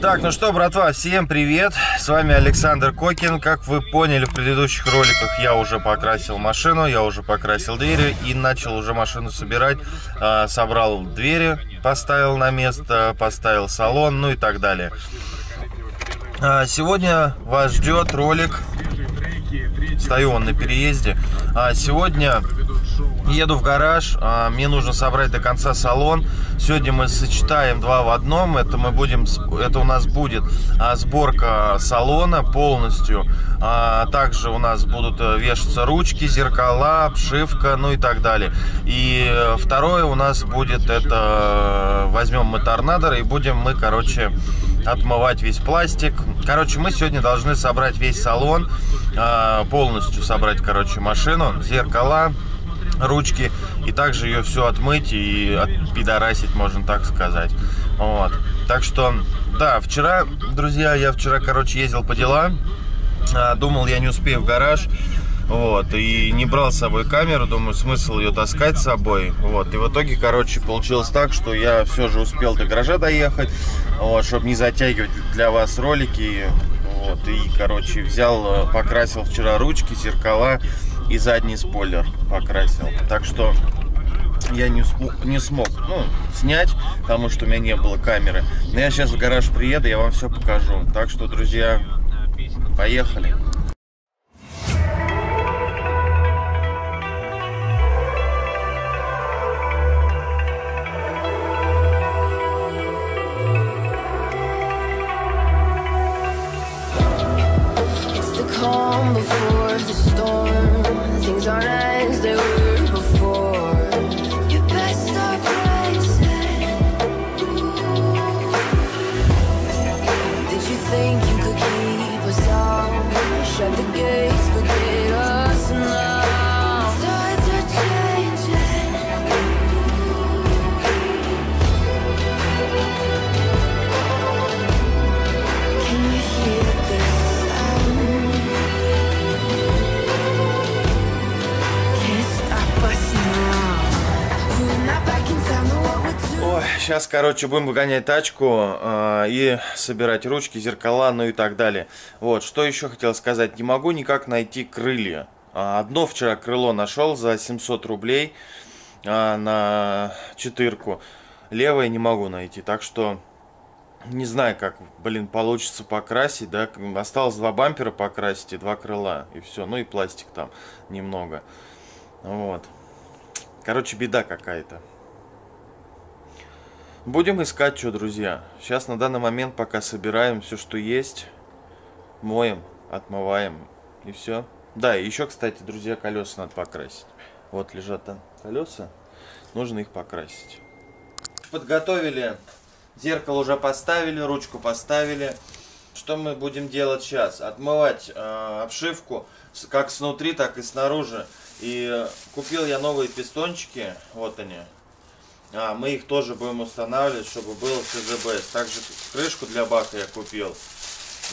Так, ну что, братва, всем привет! С вами Александр Кокин. Как вы поняли, в предыдущих роликах я уже покрасил машину, я уже покрасил двери и начал уже машину собирать. Собрал двери, поставил на место, поставил салон, ну и так далее. Сегодня вас ждет ролик. Стою он на переезде. Сегодня еду в гараж, мне нужно собрать до конца салон. Сегодня мы сочетаем два в одном. Это у нас будет сборка салона полностью. Также у нас будут вешаться ручки, зеркала, обшивка, ну и так далее. И второе у нас будет, это возьмем мы торнадор и будем мы, короче, отмывать весь пластик. Короче, мы сегодня должны собрать весь салон, полностью собрать, короче, машину, зеркала, ручки, и также ее все отмыть и отпидорасить, можно так сказать. Вот. Так что, да, вчера, друзья, я вчера, короче, ездил по делам, думал, я не успею в гараж, вот, и не брал с собой камеру, думаю, смысл ее таскать с собой, вот, и в итоге, короче, получилось так, что я все же успел до гаража доехать, вот, чтобы не затягивать для вас ролики, вот, и, короче, взял, покрасил вчера ручки, зеркала, и задний спойлер покрасил. Так что я не смог снять, потому что у меня не было камеры. Но я сейчас в гараж приеду, я вам все покажу. Так что, друзья, поехали. Сейчас, короче, будем выгонять тачку и собирать ручки, зеркала, ну и так далее. Вот, что еще хотел сказать. Не могу никак найти крылья. Одно вчера крыло нашел за 700 рублей на 4-ку. Левое не могу найти, так что не знаю, как, блин, получится покрасить, да. Осталось два бампера покрасить и два крыла, и все. Ну и пластик там немного. Вот. Короче, беда какая-то. Будем искать, что, друзья. Сейчас на данный момент пока собираем все, что есть. Моем, отмываем и все. Да, и еще, кстати, друзья, колеса надо покрасить. Вот лежат там колеса. Нужно их покрасить. Подготовили. Зеркало уже поставили, ручку поставили. Что мы будем делать сейчас? Отмывать обшивку как снутри, так и снаружи. И купил я новые пистончики. Вот они. Мы их тоже будем устанавливать, чтобы было СЗБС. Также крышку для бака я купил.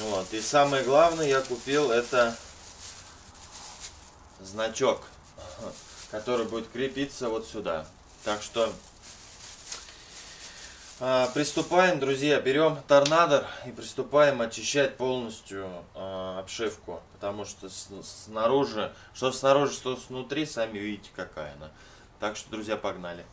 Вот. И самое главное, я купил это значок, который будет крепиться вот сюда. Так что приступаем, друзья. Берем торнадор и приступаем очищать полностью обшивку. Потому что снаружи, что снаружи, что снутри, сами видите, какая она. Так что, друзья, погнали.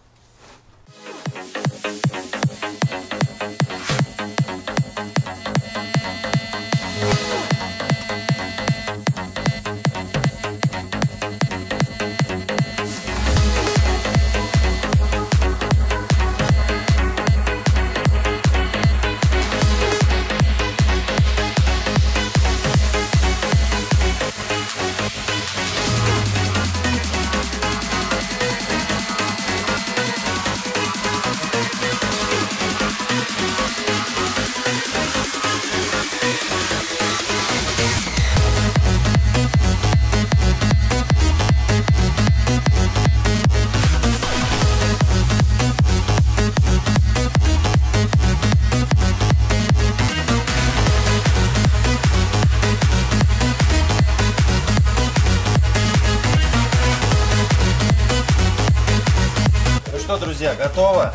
Друзья, готово,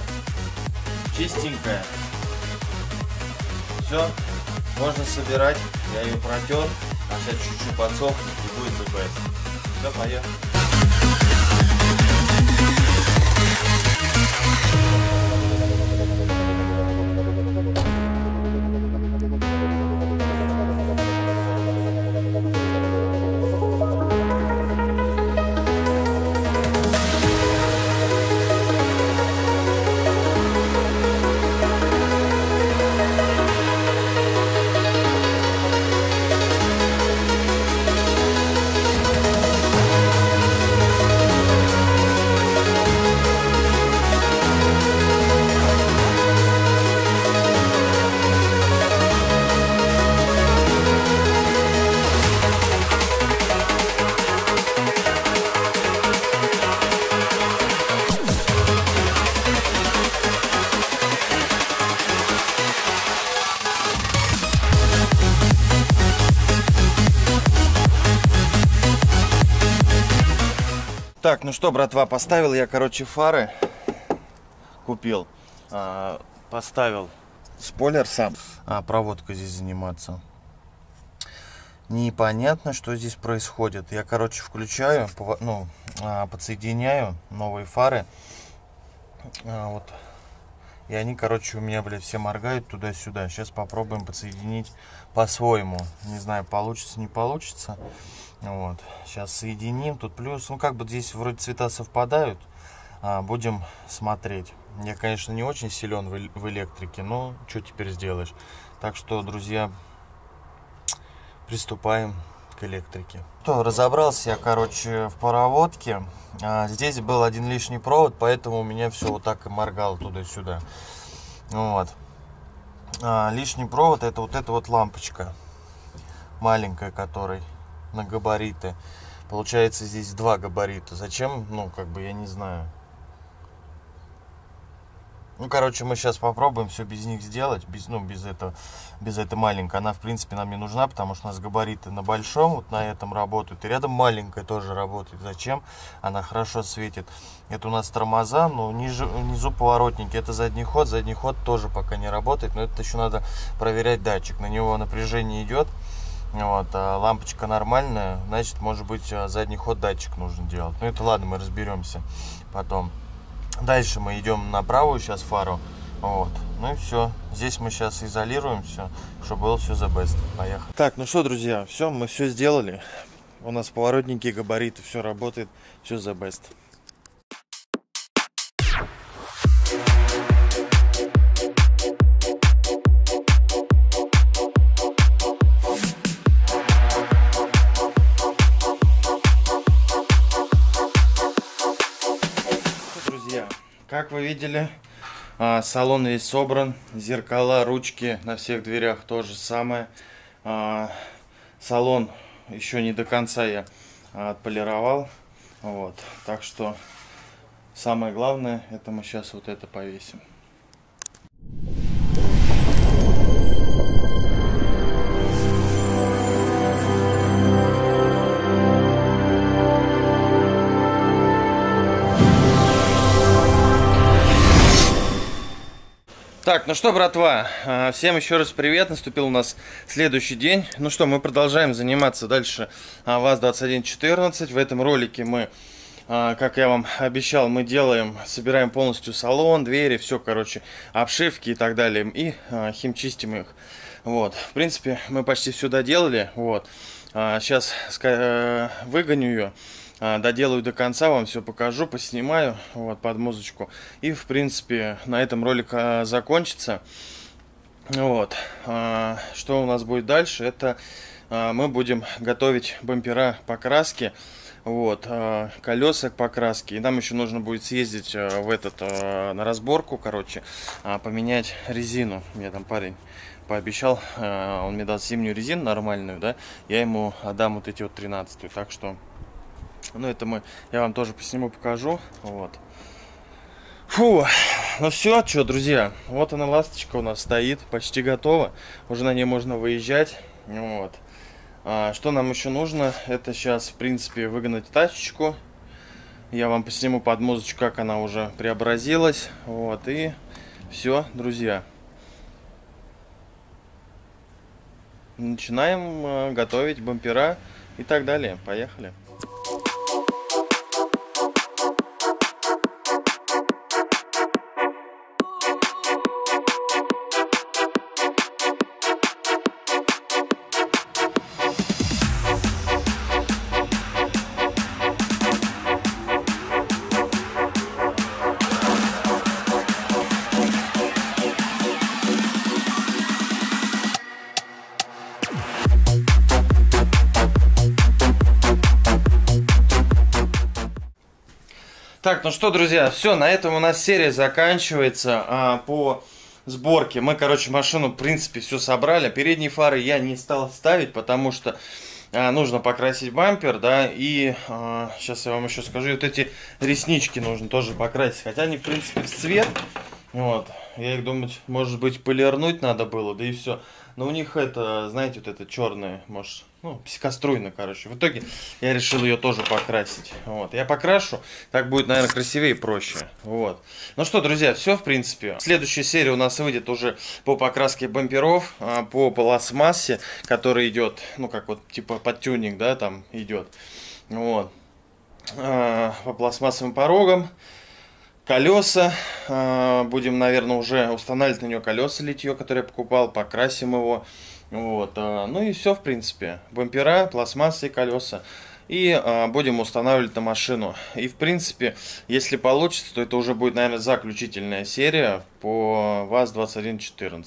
чистенькое, Все, можно собирать. Я ее протер, она чуть-чуть подсохнет и будет ЗБС. Все, поехали. Так, ну что, братва, поставил я, короче, фары, купил, поставил спойлер сам, а проводка здесь заниматься. Непонятно, что здесь происходит. Я, короче, включаю, ну, подсоединяю новые фары, вот, и они, короче, у меня, блядь, все моргают туда-сюда. Сейчас попробуем подсоединить по-своему, не знаю, получится, не получится. Вот, сейчас соединим, тут плюс, ну как бы здесь вроде цвета совпадают, будем смотреть. Я, конечно, не очень силен в электрике, но что теперь сделаешь. Так что, друзья, приступаем к электрике. То, разобрался я, короче, в проводке, здесь был один лишний провод, поэтому у меня все вот так и моргало туда-сюда. Вот, лишний провод — это вот эта вот лампочка маленькая, которой на габариты. Получается, здесь два габарита. Зачем? Ну, как бы, я не знаю. Ну, короче, мы сейчас попробуем все без них сделать. Без этой маленькой. Она, в принципе, нам не нужна, потому что у нас габариты на большом, вот на этом работают. И рядом маленькая тоже работает. Зачем? Она хорошо светит. Это у нас тормоза, но внизу поворотники. Это задний ход. Задний ход тоже пока не работает. Но это еще надо проверять датчик. На него напряжение идет. Вот, а лампочка нормальная, значит, может быть, задний ход датчик нужно делать. Ну, это ладно, мы разберемся потом. Дальше мы идем на правую сейчас фару. Вот, ну и все. Здесь мы сейчас изолируем все, чтобы было все the best. Поехали. Так, ну что, друзья, все, мы все сделали. У нас поворотники, габариты, все работает, все the best. Как вы видели, салон весь собран, зеркала, ручки на всех дверях то же самое. Салон еще не до конца я отполировал, вот. Так что самое главное, это мы сейчас вот это повесим. Так, ну что, братва, всем еще раз привет, наступил у нас следующий день. Ну что, мы продолжаем заниматься дальше ВАЗ-2114. В этом ролике мы, как я вам обещал, мы собираем полностью салон, двери, все, короче, обшивки и так далее, и химчистим их. Вот, в принципе, мы почти все доделали, вот, сейчас выгоню ее. Доделаю до конца, вам все покажу, поснимаю вот под музычку. И, в принципе, на этом ролик закончится. Вот. Что у нас будет дальше? Это мы будем готовить бампера покраски, вот, колеса к покраске. И нам еще нужно будет съездить на разборку, короче, поменять резину. Мне там парень пообещал, он мне даст зимнюю резину нормальную, да, я ему отдам вот эти вот 13-ю, так что... Ну, это я вам тоже посниму, покажу. Вот. Фу, ну все, что, друзья, вот она, ласточка у нас стоит, почти готова. Уже на ней можно выезжать. Вот. Что нам еще нужно? Это сейчас, в принципе, выгнать тачечку. Я вам посниму под музычку, как она уже преобразилась. Вот, и все, друзья. начинаем готовить бампера и так далее. Поехали! Так, ну что, друзья, все, на этом у нас серия заканчивается по сборке. Мы, короче, машину, в принципе, все собрали. Передние фары я не стал ставить, потому что нужно покрасить бампер, да, и сейчас я вам еще скажу, вот эти реснички нужно тоже покрасить, хотя они, в принципе, в цвет, вот, я их, думать, может быть, полирнуть надо было, да и все. Но у них это, знаете, вот это черное, может, ну, психоструйно, короче. В итоге я решил ее тоже покрасить. Вот, я покрашу, так будет, наверное, красивее и проще. Вот. Ну что, друзья, все, в принципе. Следующая серия у нас выйдет уже по покраске бамперов, по пластмассе, которая идет, ну, как вот, типа, под тюнинг, да, там идет. Вот. По пластмассовым порогам. Колеса, будем, наверное, уже устанавливать на нее колеса литье, которое я покупал, покрасим его, вот, ну и все, в принципе, бампера, пластмасса и колеса, и будем устанавливать на машину, и, в принципе, если получится, то это уже будет, наверное, заключительная серия по ВАЗ-2114.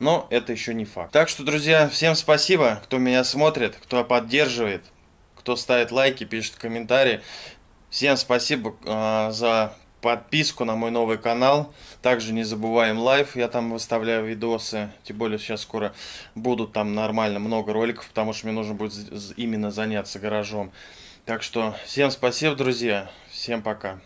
Но это еще не факт. Так что, друзья, всем спасибо, кто меня смотрит, кто поддерживает, кто ставит лайки, пишет комментарии, всем спасибо за подписку на мой новый канал. Также не забываем лайв, я там выставляю видосы, тем более сейчас скоро будут там нормально много роликов, потому что мне нужно будет именно заняться гаражом. Так что всем спасибо, друзья, всем пока.